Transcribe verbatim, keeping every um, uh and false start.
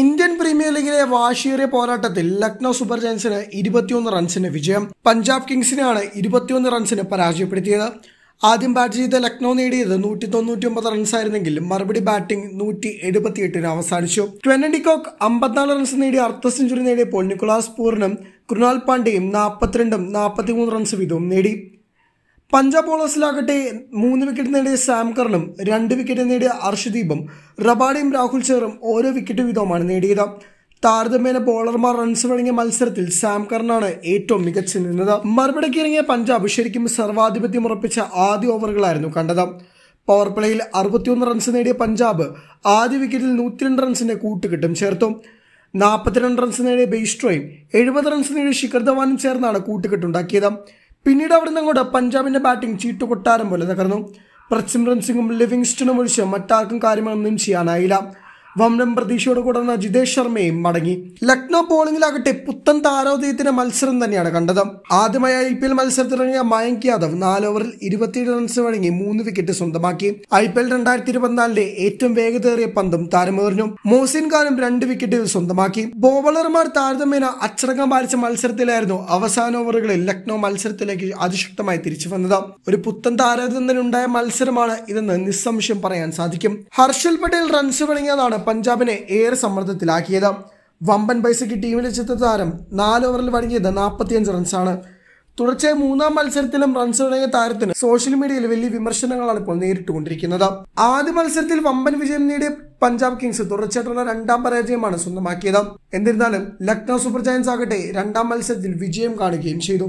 Indian premier ലീഗിലെ വാശിയേറിയ പോരാട്ടത്തിൽ ലക്നൗ സൂപ്പർ ജയൻസിന് ഇരുപത്തിയൊന്ന് റൺസിന് വിജയം. പഞ്ചാബ് കിങ്സിനെയാണ് ഇരുപത്തിയൊന്ന് റൺസിന് പരാജയപ്പെടുത്തിയത്. ആദ്യം ബാറ്റ് ചെയ്ത ലക്നൗ നേടിയത് നൂറ്റി തൊണ്ണൂറ്റി ഒമ്പത് റൺസായിരുന്നെങ്കിലും മറുപടി ബാറ്റിംഗ് നൂറ്റി എഴുപത്തി എട്ടിന് അവസാനിച്ചു. ട്വന്റൺ ഡികോക്ക് അമ്പത്തിനാല് റൺസ് നേടി അർദ്ധ സെഞ്ചുറി നേടിയപ്പോൾ നിക്കോളാസ് പൂറിനും കൃണാൽ പാണ്ഡ്യയും നാൽപ്പത്തിരണ്ടും നാൽപ്പത്തി മൂന്ന് റൺസ് വീതവും നേടി. പഞ്ചാബ് ബോളേഴ്സിലാകട്ടെ മൂന്ന് വിക്കറ്റ് നേടിയ സാംകറിനും രണ്ട് വിക്കറ്റ് നേടിയ അർഷദീപും റബാഡയും രാഹുൽ ചേറും ഓരോ വിക്കറ്റ് വീതവുമാണ് നേടിയത്. താരതമ്യേന ബോളർമാർ റൺസ് വഴങ്ങിയ മത്സരത്തിൽ സാംകറിനാണ് ഏറ്റവും മികച്ചു നിന്നത്. മറുപടിക്ക് ഇറങ്ങിയ പഞ്ചാബ് ശരിക്കും സർവാധിപത്യം ഉറപ്പിച്ച ആദ്യ ഓവറുകളായിരുന്നു കണ്ടത്. പവർ പ്ലേയിൽ അറുപത്തിയൊന്ന് റൺസ് നേടിയ പഞ്ചാബ് ആദ്യ വിക്കറ്റിൽ നൂറ്റി രണ്ട് റൺസിന്റെ കൂട്ടുകെട്ടും ചേർത്തു. നാൽപ്പത്തിരണ്ട് റൺസ് നേടിയ ബെയ്സ്ട്രോയും എഴുപത് റൺസ് നേടിയ ശിഖർ ധവാനും ചേർന്നാണ് കൂട്ടുകെട്ടുണ്ടാക്കിയത്. പിന്നീട് അവിടെ നിന്നങ്ങോട്ട് പഞ്ചാബിന്റെ ബാറ്റിംഗ് ചീട്ടുകൊട്ടാരം പോലെ തകർന്നു. പ്രസിമ്രൻ സിംഗും ലിവിങ്സ്റ്റണും ഒഴിച്ച് മറ്റാർക്കും കാര്യങ്ങളൊന്നും ചെയ്യാനായില്ല. വമ്പൻ പ്രതീക്ഷയോട് കൂടുന്ന ജിതേഷ് ശർമ്മയും മടങ്ങി. ലക്നൗ ബോളിംഗിലാകട്ടെ പുത്തൻ താരോദയത്തിന്റെ മത്സരം തന്നെയാണ് കണ്ടത്. ആദ്യമായി ഐ പി എൽ മത്സരത്തിലിറങ്ങിയ മയങ്ക് യാദവ് നാല് ഓവറിൽ ഇരുപത്തിയേഴ് റൺസ് വഴങ്ങി മൂന്ന് വിക്കറ്റ് സ്വന്തമാക്കി. ഐ പി എൽ രണ്ടായിരത്തി ഇരുപത്തിനാലിലെ ഏറ്റവും വേഗതയേറിയ പന്തും താരമേറിഞ്ഞു. മോസിൻ ഖാനും രണ്ട് വിക്കറ്റുകൾ സ്വന്തമാക്കി. ബോളർമാർ താരതമ്യേന അച്ചടക്കം പാലിച്ച മത്സരത്തിലായിരുന്നു അവസാന ഓവറുകളിൽ ലക്നൗ മത്സരത്തിലേക്ക് അതിശക്തമായി തിരിച്ചു വന്നത്. ഒരു പുത്തൻ താരതമ്യത്തിനുണ്ടായ മത്സരമാണ് ഇതെന്ന് നിസ്സംശയം പറയാൻ സാധിക്കും. ഹർഷൽ പട്ടേൽ റൺസ് വഴങ്ങിയതാണ് പഞ്ചാബിനെ ഏറെ സമ്മർദ്ദത്തിലാക്കിയത്. വമ്പൻ പൈസയ്ക്ക് ടീമിലെ ചിത്രതാരം നാല് ഓവറിൽ വഴങ്ങിയത് നാൽപ്പത്തിയഞ്ച് റൺസാണ്. തുടർച്ചയായ മൂന്നാം മത്സരത്തിലും റൺസ് വഴങ്ങിയ താരത്തിന് സോഷ്യൽ മീഡിയയിൽ വലിയ വിമർശനങ്ങളാണ് ഇപ്പോൾ നേരിട്ടുകൊണ്ടിരിക്കുന്നത്. ആദ്യ മത്സരത്തിൽ വമ്പൻ വിജയം നേടിയ പഞ്ചാബ് കിങ്സ് തുടർച്ചയായിട്ടുള്ള രണ്ടാം പരാജയമാണ് സ്വന്തമാക്കിയത്. എന്നിരുന്നാലും ലക്നൗ സൂപ്പർ ജയൻസ് ആകട്ടെ രണ്ടാം മത്സരത്തിൽ വിജയം കാണുകയും ചെയ്തു.